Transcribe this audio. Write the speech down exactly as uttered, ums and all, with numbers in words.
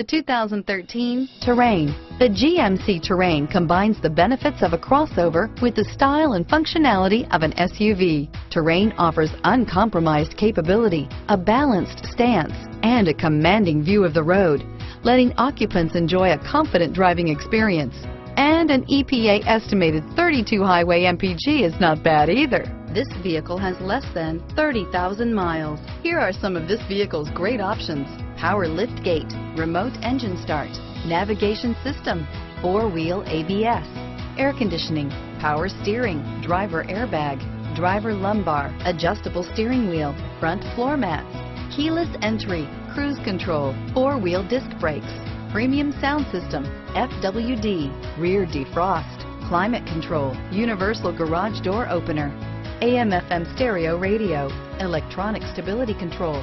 The two thousand thirteen Terrain. The G M C Terrain combines the benefits of a crossover with the style and functionality of an S U V. Terrain offers uncompromised capability, a balanced stance, and a commanding view of the road, letting occupants enjoy a confident driving experience. And an E P A estimated thirty-two highway M P G is not bad either. This vehicle has less than thirty thousand miles. Here are some of this vehicle's great options: power lift gate, remote engine start, navigation system, four-wheel A B S, air conditioning, power steering, driver airbag, driver lumbar, adjustable steering wheel, front floor mats, keyless entry, cruise control, four-wheel disc brakes, premium sound system, F W D, rear defrost, climate control, universal garage door opener, A M F M stereo radio, electronic stability control.